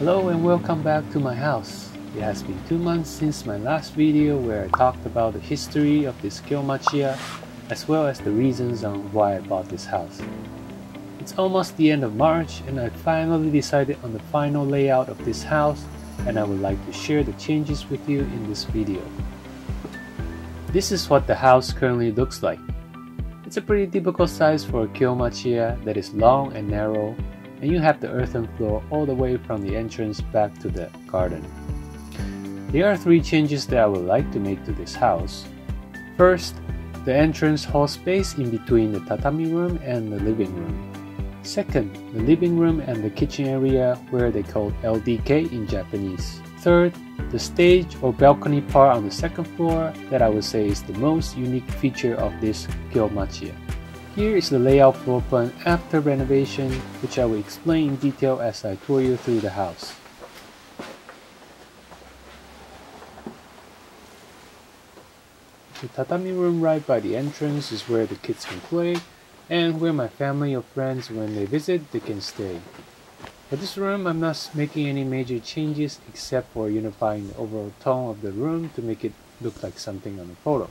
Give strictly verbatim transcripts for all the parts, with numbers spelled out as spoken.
Hello and welcome back to my house. It has been two months since my last video where I talked about the history of this Kyomachiya as well as the reasons on why I bought this house. It's almost the end of March and I finally decided on the final layout of this house, and I would like to share the changes with you in this video. This is what the house currently looks like. It's a pretty typical size for a Kyomachiya that is long and narrow, and you have the earthen floor all the way from the entrance back to the garden. There are three changes that I would like to make to this house. First, the entrance hall space in between the tatami room and the living room. Second, the living room and the kitchen area where they call L D K in Japanese. Third, the stage or balcony part on the second floor that I would say is the most unique feature of this Kyomachiya. Here is the layout floor plan after renovation, which I will explain in detail as I tour you through the house. The tatami room right by the entrance is where the kids can play and where my family or friends, when they visit, they can stay. For this room, I'm not making any major changes except for unifying the overall tone of the room to make it look like something on the photo.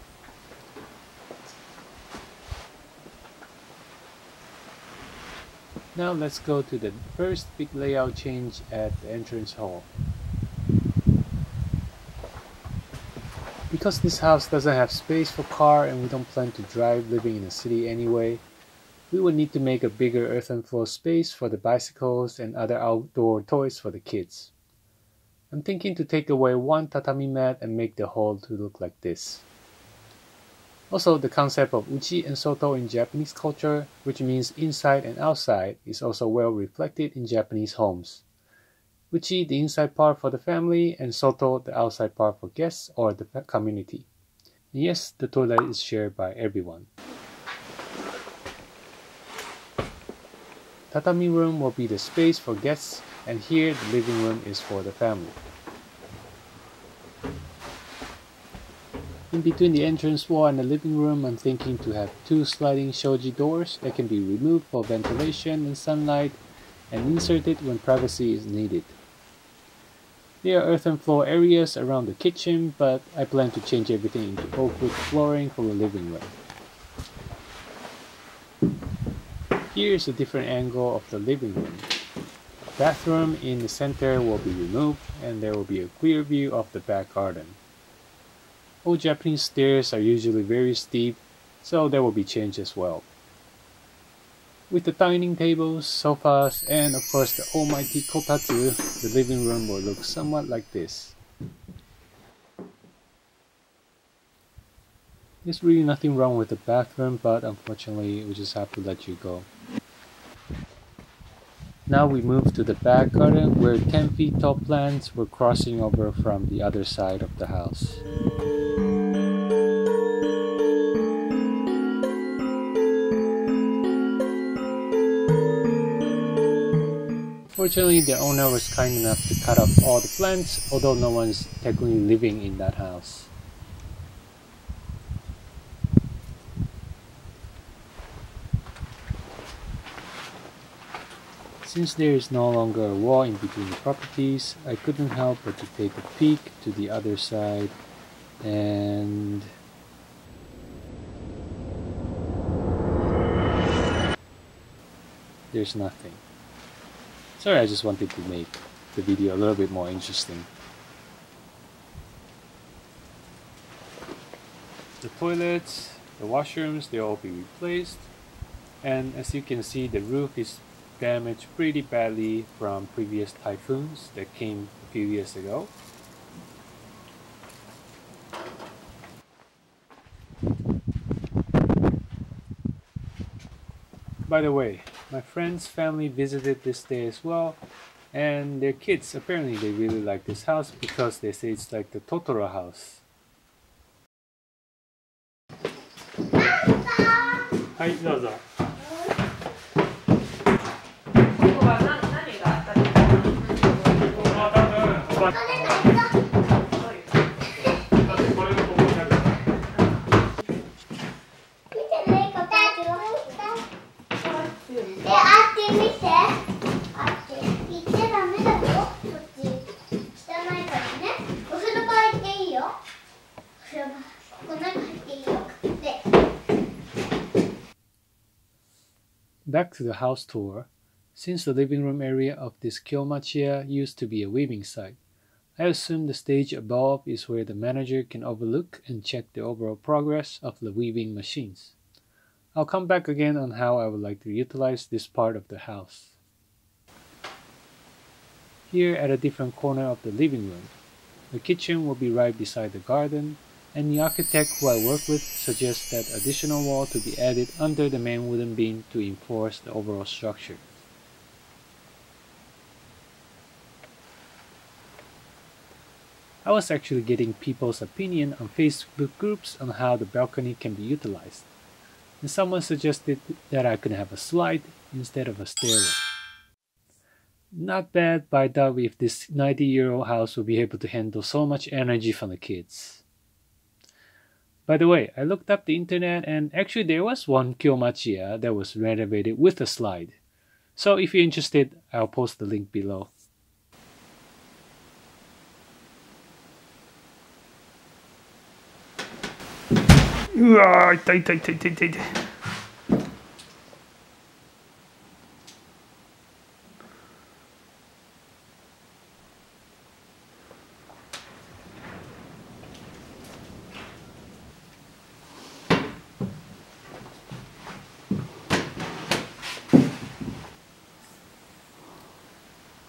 Now let's go to the first big layout change at the entrance hall. Because this house doesn't have space for car and we don't plan to drive living in a city anyway, we will need to make a bigger earthen floor space for the bicycles and other outdoor toys for the kids. I'm thinking to take away one tatami mat and make the hall to look like this. Also, the concept of uchi and soto in Japanese culture, which means inside and outside, is also well reflected in Japanese homes. Uchi, the inside part for the family, and soto, the outside part for guests or the community. And yes, the toilet is shared by everyone. Tatami room will be the space for guests, and here the living room is for the family. In between the entrance wall and the living room, I'm thinking to have two sliding shoji doors that can be removed for ventilation and sunlight and inserted when privacy is needed. There are earthen floor areas around the kitchen, but I plan to change everything into oak-wood flooring for the living room. Here's a different angle of the living room. The bathroom in the center will be removed and there will be a clear view of the back garden. Old Japanese stairs are usually very steep, so there will be change as well. With the dining tables, sofas, and of course the almighty kotatsu, the living room will look somewhat like this. There's really nothing wrong with the bathroom, but unfortunately we just have to let you go. Now we move to the back garden where ten feet tall plants were crossing over from the other side of the house. Fortunately, the owner was kind enough to cut off all the plants, although no one's technically living in that house. Since there is no longer a wall in between the properties, I couldn't help but to take a peek to the other side, and there's nothing. Sorry, I just wanted to make the video a little bit more interesting. The toilets, the washrooms, they'll all be replaced, and as you can see, the roof is damaged pretty badly from previous typhoons that came a few years ago. By the way, my friend's family visited this day as well, and their kids, apparently they really like this house because they say it's like the Totoro house. Hi, dozo. back to the house tour, since the living room area of this Kyomachiya used to be a weaving site, I assume the stage above is where the manager can overlook and check the overall progress of the weaving machines. I'll come back again on how I would like to utilize this part of the house. Here at a different corner of the living room, the kitchen will be right beside the garden, and the architect who I work with suggests that additional wall to be added under the main wooden beam to enforce the overall structure. I was actually getting people's opinion on Facebook groups on how the balcony can be utilized, and someone suggested that I could have a slide instead of a stairway. Not bad, but I doubt if this ninety year old house will be able to handle so much energy from the kids. By the way, I looked up the internet and actually there was one Kyomachiya that was renovated with a slide. So if you're interested, I'll post the link below.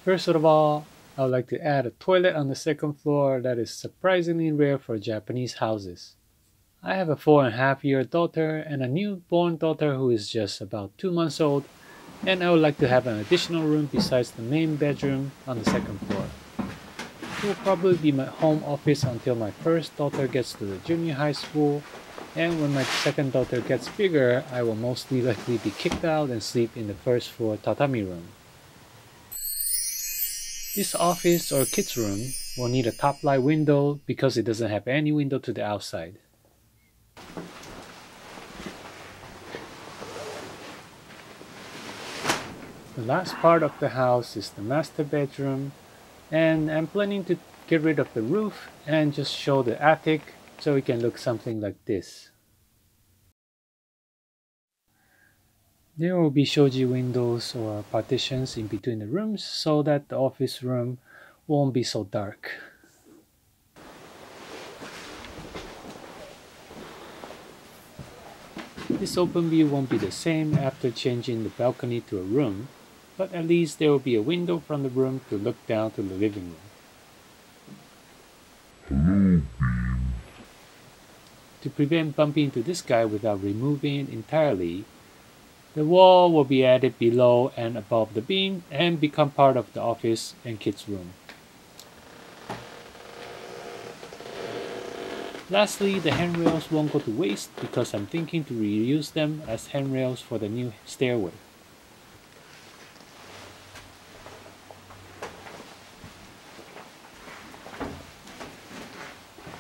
First of all, I would like to add a toilet on the second floor that is surprisingly rare for Japanese houses. I have a four and a half year daughter and a newborn daughter who is just about two months old, and I would like to have an additional room besides the main bedroom on the second floor. It will probably be my home office until my first daughter gets to the junior high school, and when my second daughter gets bigger, I will mostly likely be kicked out and sleep in the first floor tatami room. This office or kids room will need a top light window because it doesn't have any window to the outside. The last part of the house is the master bedroom, and I'm planning to get rid of the roof and just show the attic so it can look something like this. There will be shoji windows or partitions in between the rooms so that the office room won't be so dark. This open view won't be the same after changing the balcony to a room, but at least there will be a window from the room to look down to the living room. To prevent bumping into this guy without removing it entirely, the wall will be added below and above the beam and become part of the office and kids' room. Lastly, the handrails won't go to waste because I'm thinking to reuse them as handrails for the new stairway.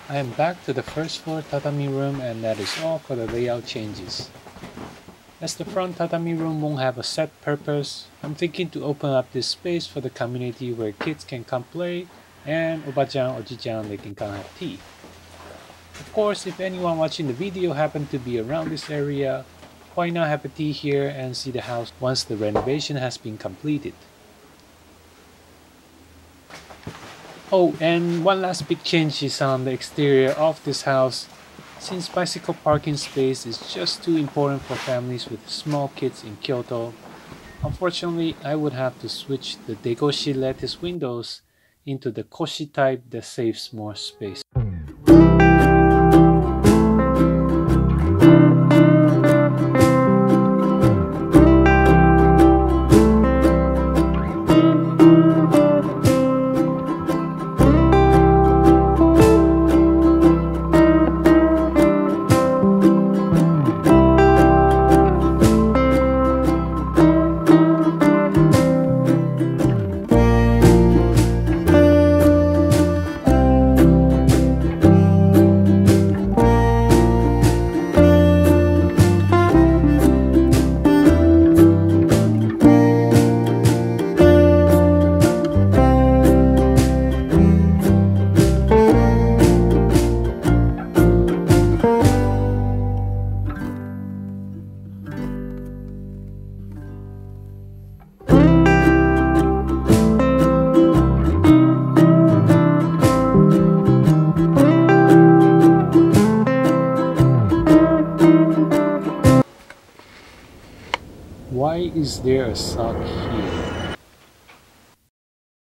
I am back to the first floor tatami room, and that is all for the layout changes. As the front tatami room won't have a set purpose, I'm thinking to open up this space for the community where kids can come play and obachan, ojijan, they can come have tea. Of course, if anyone watching the video happened to be around this area, why not have a tea here and see the house once the renovation has been completed. Oh, and one last big change is on the exterior of this house. Since bicycle parking space is just too important for families with small kids in Kyoto, unfortunately I would have to switch the degoshi lattice windows into the koshi type that saves more space. Why is there a sock here?